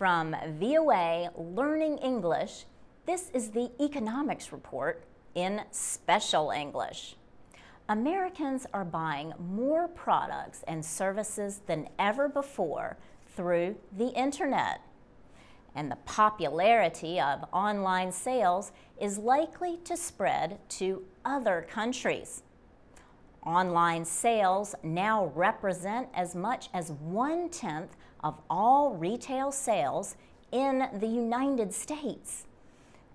From VOA Learning English, this is the economics report in special English. Americans are buying more products and services than ever before through the internet, and the popularity of online sales is likely to spread to other countries. Online sales now represent as much as 1/10 of all retail sales in the United States.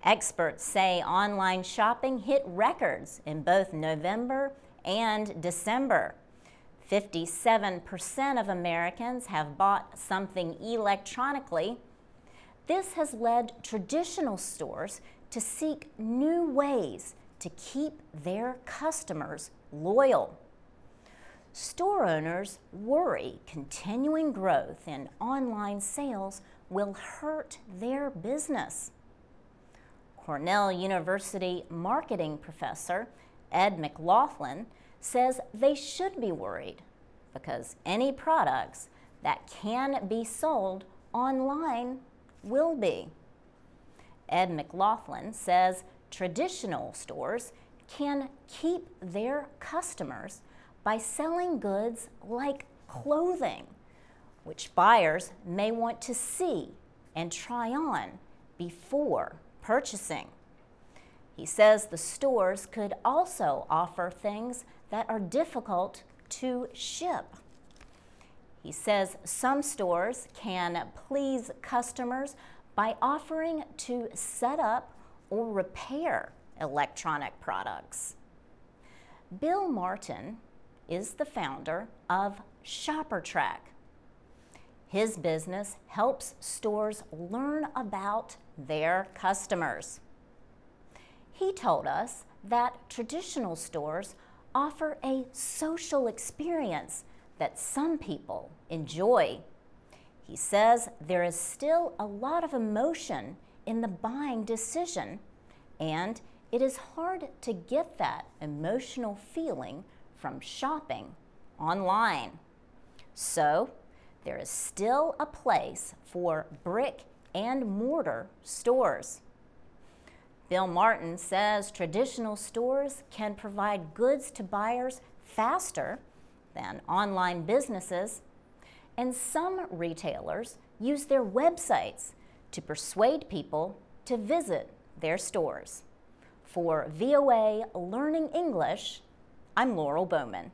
Experts say online shopping hit records in both November and December. 57% of Americans have bought something electronically. This has led traditional stores to seek new ways to keep their customers loyal. Store owners worry continuing growth in online sales will hurt their business. Cornell University marketing professor Ed McLaughlin says they should be worried because any products that can be sold online will be. Ed McLaughlin says traditional stores can keep their customers by selling goods like clothing, which buyers may want to see and try on before purchasing. He says the stores could also offer things that are difficult to ship. He says some stores can please customers by offering to set up or repair electronic products. Bill Martin is the founder of ShopperTrak. His business helps stores learn about their customers. He told us that traditional stores offer a social experience that some people enjoy. He says there is still a lot of emotion in the buying decision, and it is hard to get that emotional feeling from shopping online. So there is still a place for brick and mortar stores. Bill Martin says traditional stores can provide goods to buyers faster than online businesses, and some retailers use their websites to persuade people to visit their stores. For VOA Learning English, I'm Laurel Bowman.